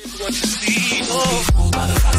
What you see, oh.